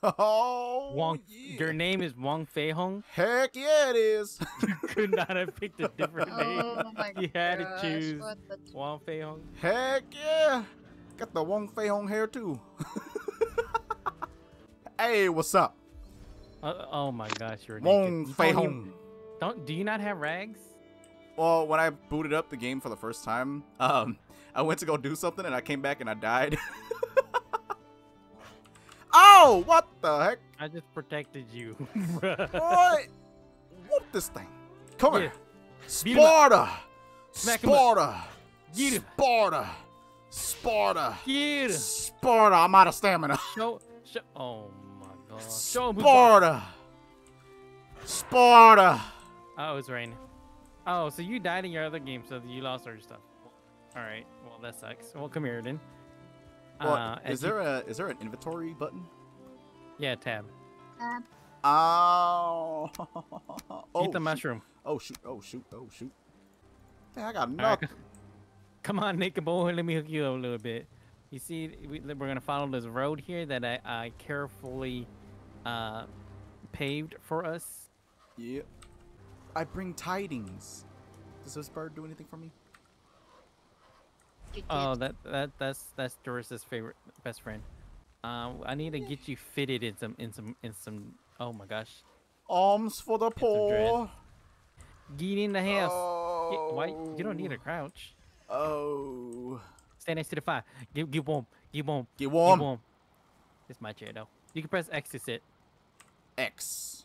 Oh, Wong, yeah. Your name is Wong Fei-hung? Heck yeah, it is. You could not have picked a different name. Oh my gosh, you had to choose Wong Fei-hung. Heck yeah. Got the Wong Fei-hung hair too. Hey, what's up? Oh my gosh, you're Wong Fei-hung. Do you not have rags? Well, when I booted up the game for the first time, I went to go do something and I came back and I died. Oh, what the heck? I just protected you. What? Whoop this thing. Come here. Sparta. Sparta. Sparta. Sparta. Sparta. I'm out of stamina. Oh my god. Sparta. Sparta. Oh, it's raining. Oh, so you died in your other game, so you lost all your stuff. All right. Well, that sucks. Well, come here then. Well, is there an inventory button? Yeah, tab. Tab. Oh. Oh. Eat the mushroom. Oh shoot! Oh shoot! Oh shoot! Hey, I got nothing. Right. Come on, Nicky boy. Let me hook you up a little bit. You see, we're gonna follow this road here that I carefully paved for us. Yep. I bring tidings. Does this bird do anything for me? Oh, that's Dorissa's favorite best friend. I need to get you fitted in some. Oh my gosh. Alms for the poor. Get in the house. Oh. Why you don't need to crouch? Oh. Stand next to the fire. Get warm. Get warm. Get warm. Get warm. It's my chair though. You can press X to sit. X.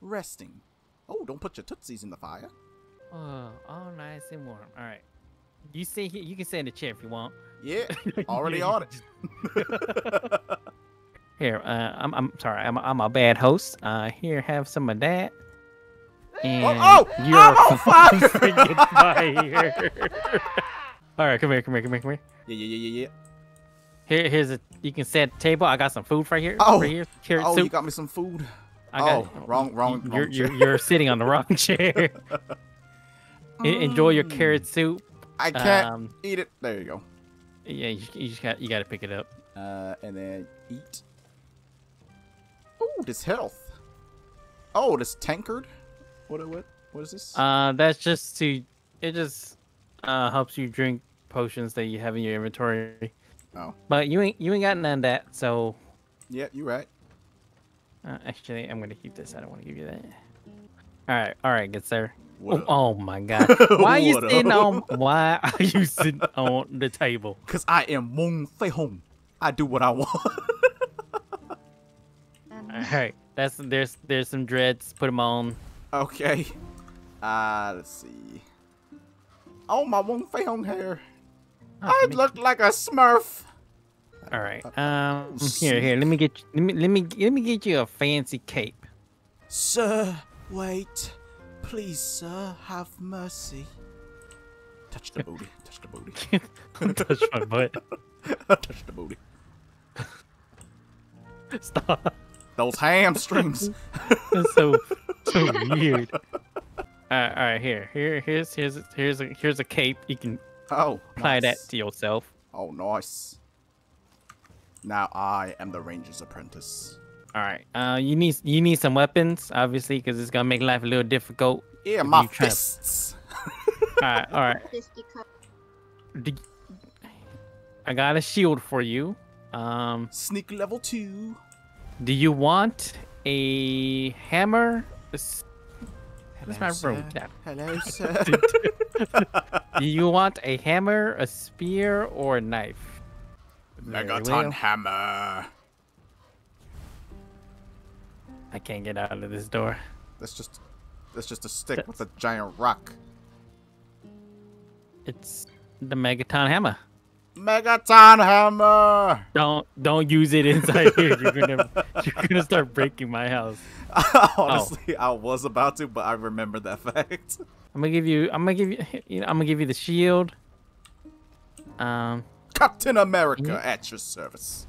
Resting. Oh, don't put your tootsies in the fire. Oh, all nice and warm. All right. You sit here. You can sit in the chair if you want. Yeah, already on it. Here, I'm sorry. I'm a bad host. Here, have some of that. And oh, oh, you're on fire! All right, come here. Yeah. Here's a. You can set a table. I got some food right here. Oh, right here. Carrot soup. You got me some food. Wrong chair. You're sitting on the wrong chair. Enjoy your carrot soup. I can't eat it. There you go. Yeah, you got to pick it up. And then eat. Oh, this health. Oh, this tankard. What is this? That's just to. It just helps you drink potions that you have in your inventory. Oh. But you ain't got none of that, so. Yeah, you're right. Actually, I'm gonna keep this. I don't want to give you that. All right, good sir. Oh my god. Why are you sitting on the table? Cause I am Wong Fei-hung. I do what I want. Alright. There's some dreads, put them on. Okay. Let's see. Oh, my Wong Fei-hung hair. I look like a smurf. Alright. Here, let me get you a fancy cape. Sir, wait. Please, sir, have mercy. Touch the booty. Touch the booty. Touch my butt. Touch the booty. Stop. Those hamstrings. That's so weird. All right, here's a cape. You can apply that to yourself. Oh, nice. Now I am the Ranger's apprentice. All right. You need some weapons, obviously, because it's gonna make life a little difficult. Yeah, my fists. All right. I got a shield for you. Sneak level 2. Do you want a hammer? That's my room. Hello, sir. Do you want a hammer, a spear, or a knife? Megaton hammer. I can't get out of this door. That's just a stick with a giant rock. It's the Megaton hammer. Megaton hammer. Don't use it inside here. You're gonna start breaking my house. Honestly, I was about to, but I remember that fact. I'm gonna give you the shield. Captain America at your service.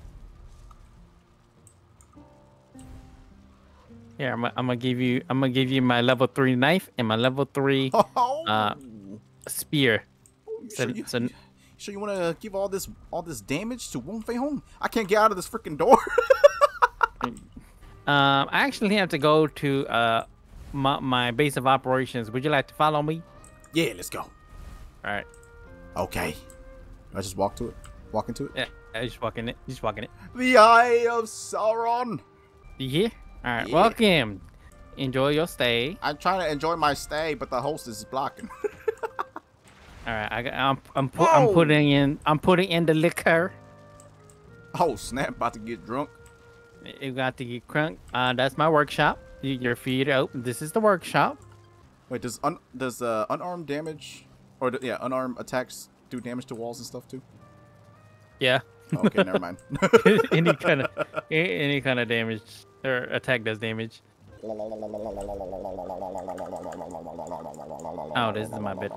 Yeah, I'm gonna give you my level 3 knife and my level 3 spear. So you wanna give all this damage to Wong Fei-hung? I can't get out of this freaking door. I actually have to go to my base of operations. Would you like to follow me? Yeah, let's go. All right. Okay. I just walk to it. Walk into it. Yeah, I just walk in it. Just walk in it. The Eye of Sauron. Yeah. All right. Yeah. Welcome. Enjoy your stay. I'm trying to enjoy my stay, but the host is blocking. All right. I'm putting in the liquor. Oh snap! About to get drunk. You got to get crunk. That's my workshop. Your feet out. This is the workshop. Wait, does unarmed damage, or yeah, unarmed attacks do damage to walls and stuff too? Yeah. Oh, okay, never mind. any kind of damage or attack does damage. Oh, this is my bit.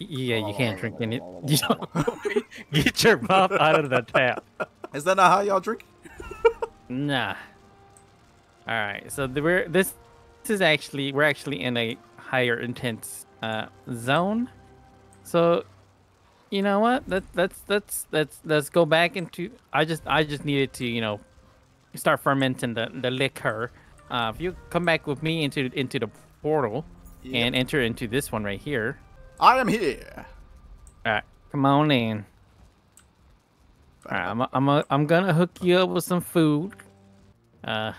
Yeah, you can't drink in it. You don't get your mouth out of the tap. Is that not how y'all drink? Nah. All right. So we're actually in a higher intense zone. So you know what? Let's go back into. I just needed to start fermenting the liquor. If you come back with me into the portal, yep, and enter into this one right here. I am here. All right, come on in. All right, I'm gonna hook you up with some food. Why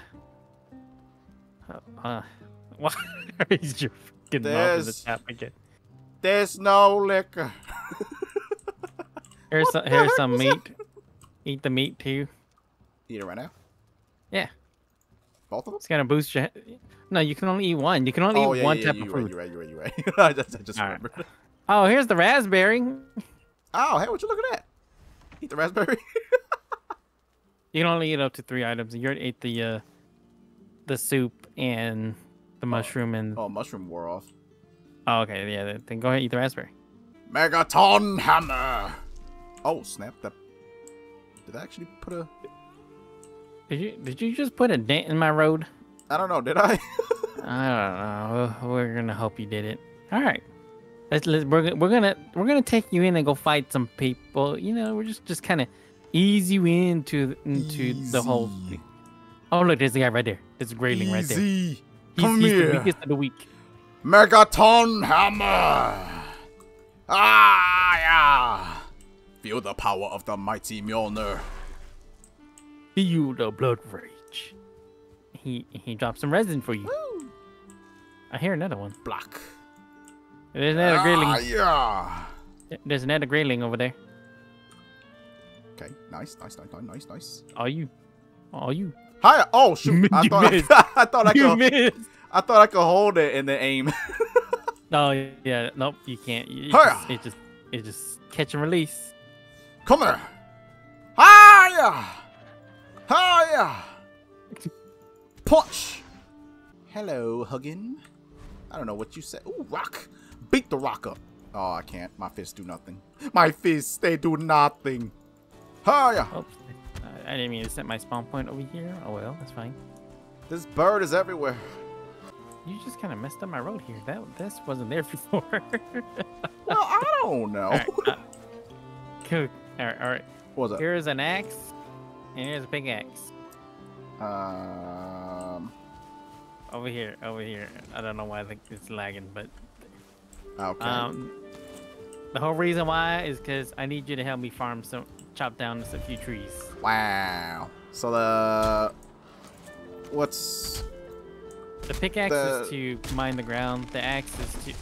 is your freaking mouth in the tap again? There's no liquor. here's some meat. That? Eat the meat too. Eat it right now. Yeah. Both of them. It's gonna boost your. No, you can only eat one. You can only eat one type of food. You're right. I just remembered. Right. Oh, here's the raspberry. Oh, hey, what you looking at? Eat the raspberry. You can only eat up to 3 items. You already ate the soup and the mushroom and. Oh, mushroom wore off. Oh, okay, yeah. Then go ahead and eat the raspberry. Megaton hammer. Oh snap! That did I actually put a? Did you just put a dent in my road? I don't know. Did I? I don't know. We're gonna hope you did it. All right. We're gonna take you in and go fight some people. You know, we're just kind of ease you into the whole thing. Oh look, there's the guy right there. There's a grayling right there. He's here. The weakest of the weak. Megaton hammer. Ah yeah. Feel the power of the mighty Mjolnir. Feel the blood rage. He dropped some resin for you. Woo. I hear another one. Block. There's another grayling. Yeah. There's another grayling over there. Okay, nice. Are you? Hi. Oh shoot! I thought I could hold it and then aim. No, yeah, nope, you can't. It just catch and release. Come here. Hiya. Punch. Hello, Huginn. I don't know what you said. Ooh, rock. Beat the rock up. Oh, I can't. My fists do nothing. My fists, they do nothing. Hiya. Oops. I didn't mean to set my spawn point over here. Oh, well, that's fine. This bird is everywhere. You just kind of messed up my road here. This wasn't there before. Well, I don't know. All right. Cool. All right. What's up? Here's an axe. And here's a big axe. Over here. I don't know why it's lagging, but okay. The whole reason why is because I need you to help me farm some, chop down a few trees. Wow. So the pickaxe is to mine the ground. The axe is to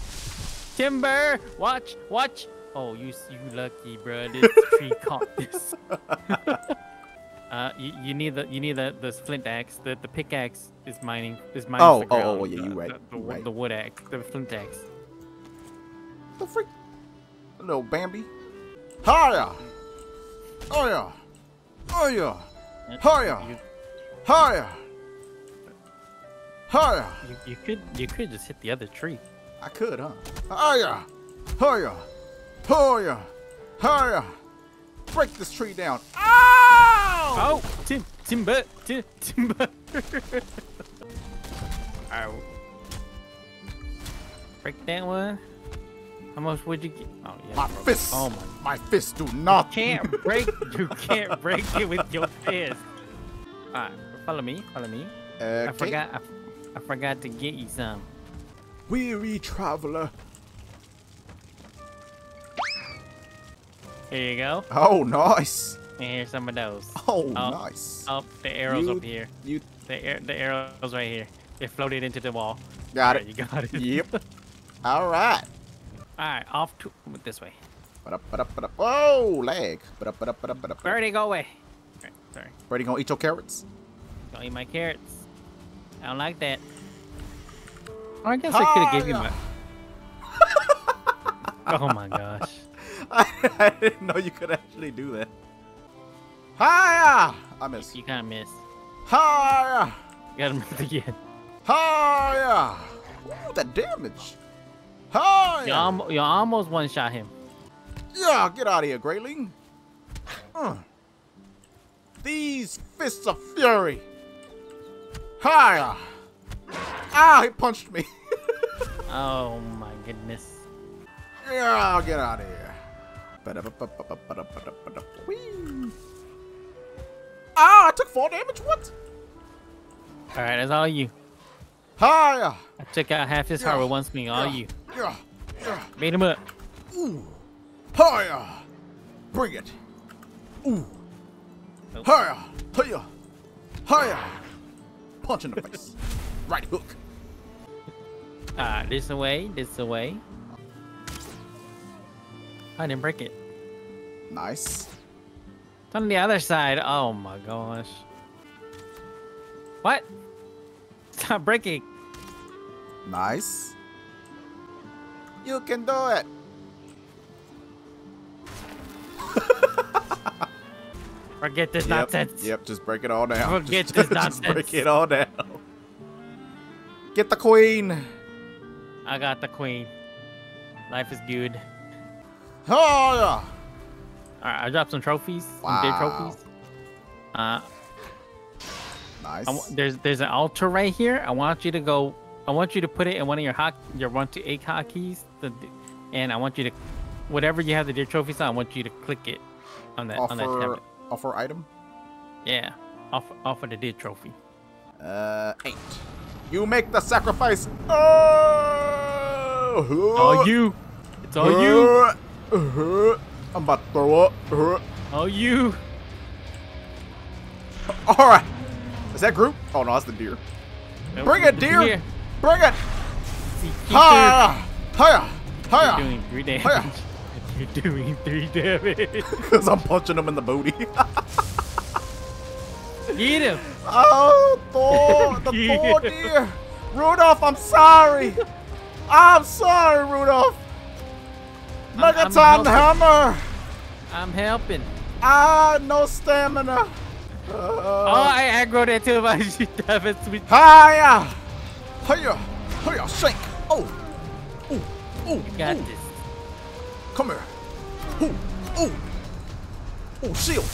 timber. Watch. Oh, you lucky, bro. This tree caught this. You need the flint axe. The pickaxe is mining. Oh, the ground. Oh yeah, you're right. The wood axe, the flint axe. The freak, little Bambi. Hiya! Hiya! Hiya! Hiya! Hiya! Hiya! You could just hit the other tree. I could, huh? Hiya! Hiya! Hiya! Hiya! Break this tree down. Ow! Oh, timber. Ow. Break that one. How much would you get? Oh, yeah, my fists. Oh my! My fists do not. You can't break it with your fist. Alright, follow me, follow me. Okay. I forgot to get you some. Weary traveler. Here you go. Oh, nice. And here's some of those. Oh, nice. Oh, the arrows up here. The arrows right here. They floated into the wall. Got it. You got it. Yep. All right. All right, off to this way. Oh, lag. Birdie, go away. All right, sorry. Birdie, gonna eat your carrots? Gonna eat my carrots. I don't like that. I guess I could have gave you my. Oh my gosh. I didn't know you could actually do that. Hiya! I missed. You kind of missed. Hiya! You gotta miss again. Hiya! Ooh, that damage. Hiya! You almost one-shot him. Yeah, get out of here, Grayling. These fists of fury. Hiya! Ah, he punched me. Oh my goodness. Yeah, I'll get out of here. Ah, I took 4 damage. What? All right, that's all you. Hiya! I took out half his heart with one swing. All you. Beat him up. Ooh. Hiya! Bring it. Ooh. Oh. Hiya! Hiya! Hiya! Punch in the face. Right hook. Ah, this away. This away. I didn't break it. Nice. It's on the other side. Oh my gosh. What? Stop breaking. Nice. You can do it. Forget this nonsense. Yep, just break it all down. Forget this nonsense. Just break it all down. Get the queen. I got the queen. Life is good. Oh, yeah. Alright, I dropped some trophies. Wow. Some big trophies. Nice. There's an altar right here. I want you to go. I want you to put it in one of your one to eight hotkeys. And I want you to, whatever you have the deer trophies on, I want you to click it on that. Offer, on that tablet. Offer item. Yeah. Offer the deer trophy. 8. You make the sacrifice. Oh. Oh, you. It's all you. I'm about to throw up. Oh, you. Alright. Is that group? Oh, no, that's the deer. Nope. Bring it, deer. Deer. Bring it. Hiya. Hiya. Hiya. You're doing 3 damage. Hiya. You're doing 3 damage. Because I'm punching him in the booty. Eat him. Oh, Thor. The poor deer. Rudolph, I'm sorry. I'm sorry, Rudolph. Megaton hammer! I'm helping. Ah, no stamina. Oh, I aggroed it too much. Hiya! Hiya! Hiya! Shake! Oh! Ooh! Ooh! You got this. Come here! Ooh! Ooh! Ooh! Shield!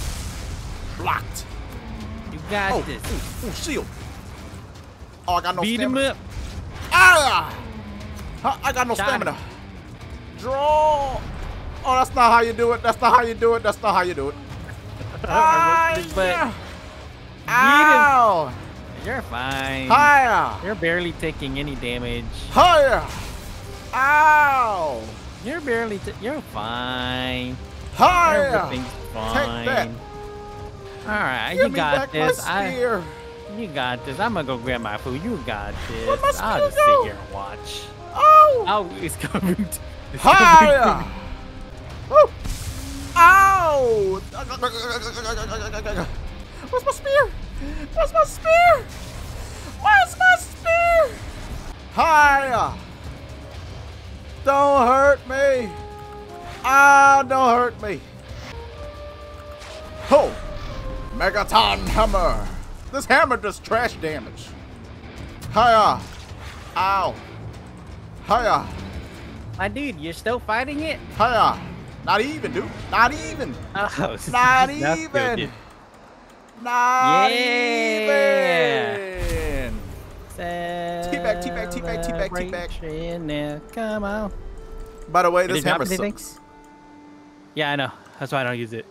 Blocked! You got this. Ooh! Ooh! Shield! Oh, I got no stamina. Beat him up! Ah! I got no stamina. Draw! Oh, that's not how you do it. That's not how you do it. That's not how you do it. Hiya! Ow! You're fine. Hiya! You're barely taking any damage. Hiya! Ow! You're barely. You're fine. Hiya! Everything's fine. Take that. All right, you got this. You got this. I'm gonna go grab my food. You got this. I'll just sit here and watch. Oh! Oh, it's coming. Hiya! Woo! Ow! Where's my spear? Where's my spear? Where's my spear? Hiya! Don't hurt me! Ah, don't hurt me! Ho! Megaton hammer! This hammer does trash damage. Hiya! Ow! Hiya! My dude, you're still fighting it? Hiya! Not even, dude. Not even. Oh, not even. Good, not even. T-back, T-back, T-back, T-back, T-back. Come on. By the way, this hammer sucks. Yeah, I know. That's why I don't use it.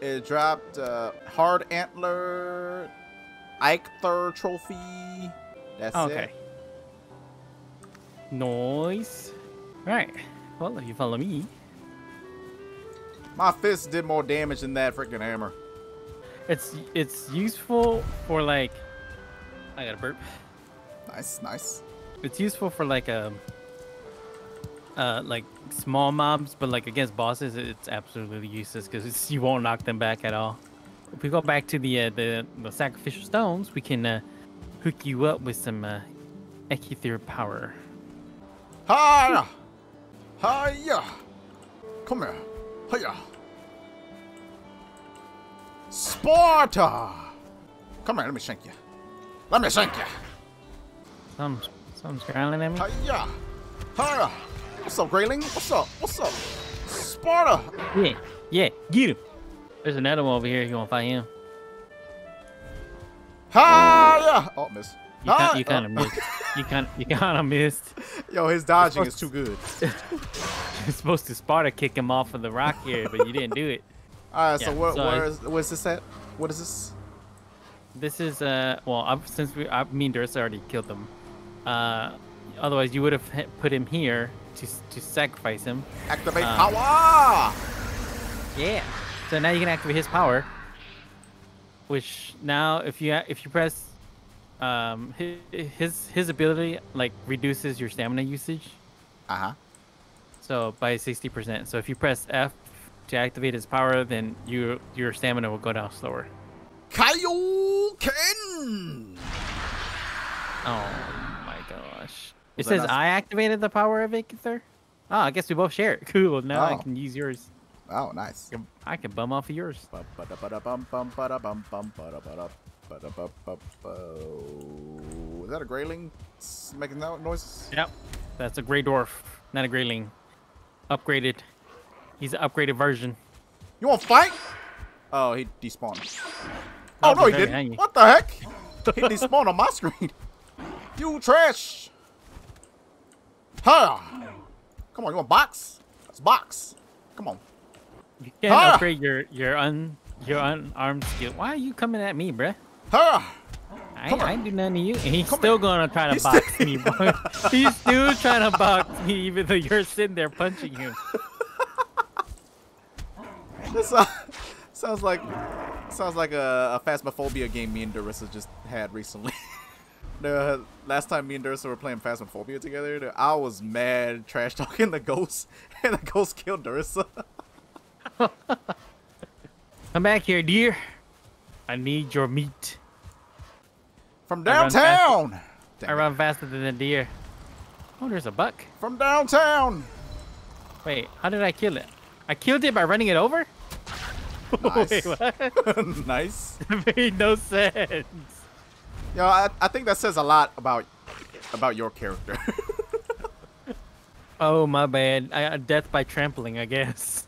It dropped Hard Antler, Eikthyr Trophy. That's okay. It. Nice. Right. Well, if you follow me. My fist did more damage than that freaking hammer. It's useful for like. I got a burp. Nice, nice. It's useful for like a. Like small mobs, but like against bosses, it's absolutely useless because you won't knock them back at all. If we go back to the sacrificial stones, we can hook you up with some Eikthyr power. Hiya! Hiya! Come here! Hiya! Sparta! Come here! Let me shank you! Let me shank you! Something's growling at me. Hiya! Hiya! What's up, Grayling? What's up? What's up? Sparta! Yeah, yeah, get him! There's another one over here if you want to fight him. Ha! Oh, miss. You kind of missed. You kind of missed. Yo, his dodging is too good. You're supposed to Sparta kick him off of the rock here, but you didn't do it. Alright, yeah, so where's this at? What is this? This is, well, me and Dorissa already killed him. Otherwise, you would have put him here. To sacrifice him. Activate power! Yeah. So now you can activate his power. Which now, if you press, his ability like reduces your stamina usage. Uh huh. So by 60%. So if you press F to activate his power, then your stamina will go down slower. Kaioken! Oh my gosh. It says I activated the power of Eikthyr. Oh, I guess we both share it. Cool. Now I can use yours. Oh, nice. I can bum off of yours. Is that a grayling making that noise? Yep. That's a gray dwarf, not a grayling. Upgraded. He's an upgraded version. You want to fight? Oh, he despawned. Oh, no, he didn't. Hangy. What the heck? He despawned on my screen. You trash. Huh. Come on, you want box? Let's box. Come on. You can't upgrade your unarmed skill. Why are you coming at me, bruh? Huh. I ain't do nothing to you. And he's still gonna try to box me, bro. He's still trying to box me even though you're sitting there punching him. This sounds like a phasmophobia game me and Dorissa just had recently. The last time me and Dorissa were playing Phasmophobia together, I was mad trash talking the ghost, and the ghost killed Dorissa. Come back here, dear. I need your meat. From downtown! I run faster than a deer. Oh, there's a buck. From downtown! Wait, how did I kill it? I killed it by running it over? Nice. Wait, what? Nice. It made no sense. Yo, I think that says a lot about your character. Oh, my bad. Death by trampling, I guess.